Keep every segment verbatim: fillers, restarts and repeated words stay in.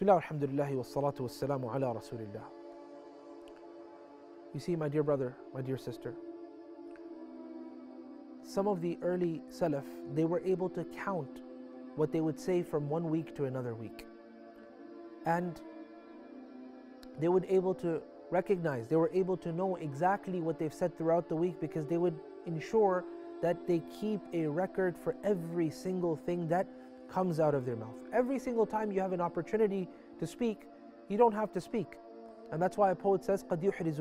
Bismillah, alhamdulillah, wa salatu wa salamu ala rasulillah. You see, my dear brother, my dear sister, some of the early Salaf, they were able to count what they would say from one week to another week. And they were able to recognize, they were able to know exactly what they've said throughout the week, because they would ensure that they keep a record for every single thing that comes out of their mouth. Every single time you have an opportunity to speak, you don't have to speak. And that's why a poet says, قَدْ يُحْرِزُ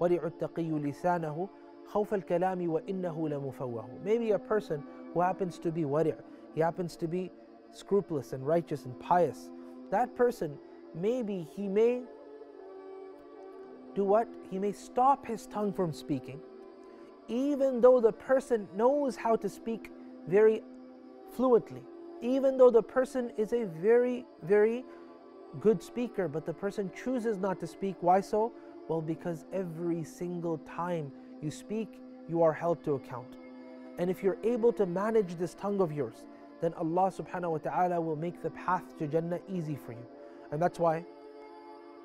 الْوَرِعُ التَّقِيُّ لِسَانَهُ خَوْفَ الْكَلَامِ وَإِنَّهُ لَمُفَوَّهُ. Maybe a person who happens to be wari', he happens to be scrupulous and righteous and pious, that person, maybe he may do what? He may stop his tongue from speaking, even though the person knows how to speak very fluently, even though the person is a very, very good speaker, but the person chooses not to speak. Why so? Well, because every single time you speak, you are held to account. And if you're able to manage this tongue of yours, then Allah subhanahu wa ta'ala will make the path to Jannah easy for you. And that's why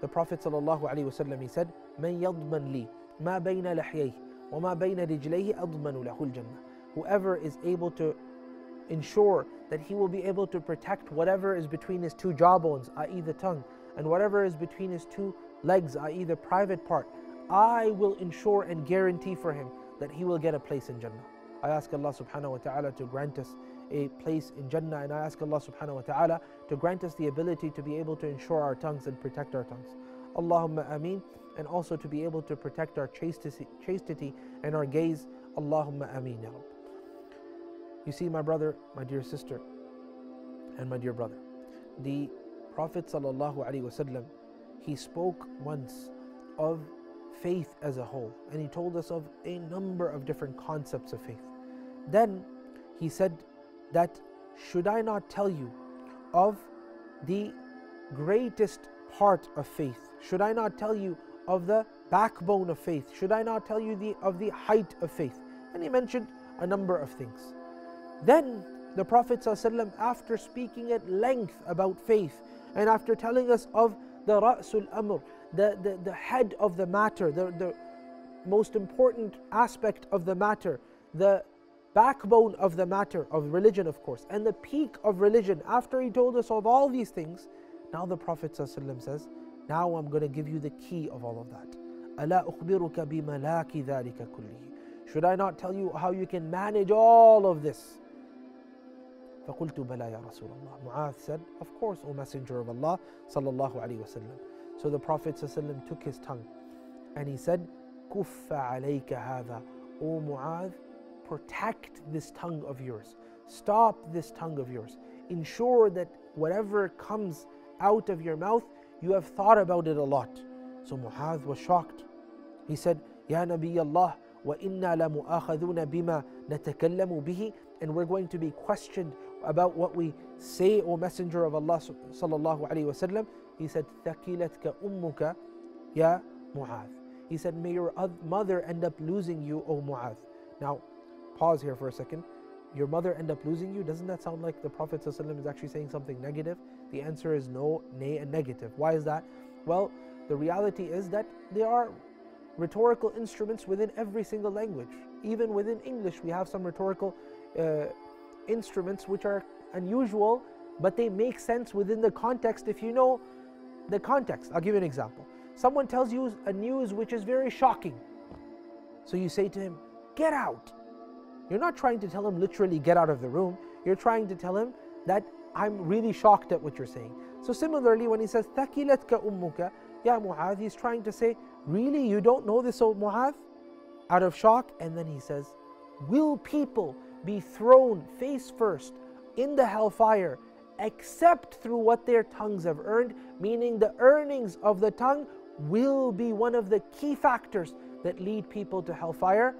the Prophet sallallahu alaihi wasallam, he said, "Man yadman li ma bayna lahyayhi wa ma bayna rijlayhi admanu lahul jannah." Whoever is able to ensure that he will be able to protect whatever is between his two jawbones, that is the tongue, and whatever is between his two legs, that is the private part, I will ensure and guarantee for him that he will get a place in Jannah. I ask Allah subhanahu wa ta'ala to grant us a place in Jannah, and I ask Allah subhanahu wa ta'ala to grant us the ability to be able to ensure our tongues and protect our tongues. Allahumma ameen. And also to be able to protect our chastity, chastity and our gaze. Allahumma ameen. You see, my brother, my dear sister, and my dear brother, the Prophet sallallahu alaihi wasallam, he spoke once of faith as a whole, and he told us of a number of different concepts of faith. Then he said that, should I not tell you of the greatest part of faith? Should I not tell you of the backbone of faith? Should I not tell you the, of the height of faith? And he mentioned a number of things. Then the Prophet ﷺ, after speaking at length about faith, and after telling us of the Ra'sul Amr, the, the, the head of the matter, the, the most important aspect of the matter, the backbone of the matter, of religion of course, and the peak of religion, after he told us of all these things, now the Prophet ﷺ says, now I'm going to give you the key of all of that. أَلَا أُخْبِرُكَ بِمَلَاكِ ذَلِكَ كُلِّهِ. Should I not tell you how you can manage all of this? فَقُلْتُ بَلَا يَا رَسُولَ اللَّهِ. Mu'adh said, of course, O Messenger of Allah sallallahu alaihi wasallam. So the Prophet sallallahu took his tongue and he said, كُفَّ عَلَيْكَ هَذَا. O Mu'adh, protect this tongue of yours. Stop this tongue of yours. Ensure that whatever comes out of your mouth, you have thought about it a lot. So Mu'adh was shocked. He said, يَا نَبِيَّ اللَّهِ وَإِنَّا لَمُؤَاخَذُونَ بِمَا نَتَكَلَّمُ بِهِ. And we're going to be questioned about what we say, O Messenger of Allah sallallahu alaihi wasallam. He said, ثَكِلَتْكَ أُمُّكَ يَا مُعَاذ. He said, may your mother end up losing you, O Mu'adh. Now, pause here for a second. Your mother end up losing you? Doesn't that sound like the Prophet sallallahu alaihi wasallam is actually saying something negative? The answer is no, nay, and negative. Why is that? Well, the reality is that there are rhetorical instruments within every single language. Even within English, we have some rhetorical uh, instruments which are unusual, but they make sense within the context if you know the context. I'll give you an example. Someone tells you a news which is very shocking. So you say to him, get out. You're not trying to tell him literally get out of the room. You're trying to tell him that I'm really shocked at what you're saying. So similarly, when he says, ثَكِلَتْكَ أُمُّكَ يَا مُعَاذ, he's trying to say, really, you don't know this, O Mu'adh? Out of shock. And then he says, will people be thrown face first in the hellfire except through what their tongues have earned? Meaning the earnings of the tongue will be one of the key factors that lead people to hellfire.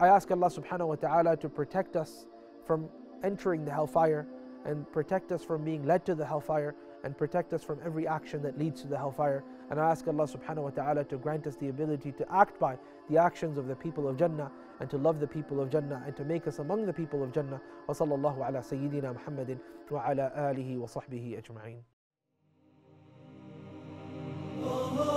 I ask Allah subhanahu wa ta'ala to protect us from entering the hellfire, and protect us from being led to the hellfire, and protect us from every action that leads to the hellfire. And I ask Allah subhanahu wa ta'ala to grant us the ability to act by the actions of the people of Jannah, and to love the people of Jannah, and to make us among the people of Jannah. Wa sallallahu ala sayyidina Muhammadin wa ala alihi wa sahbihi ajma'in. Allah.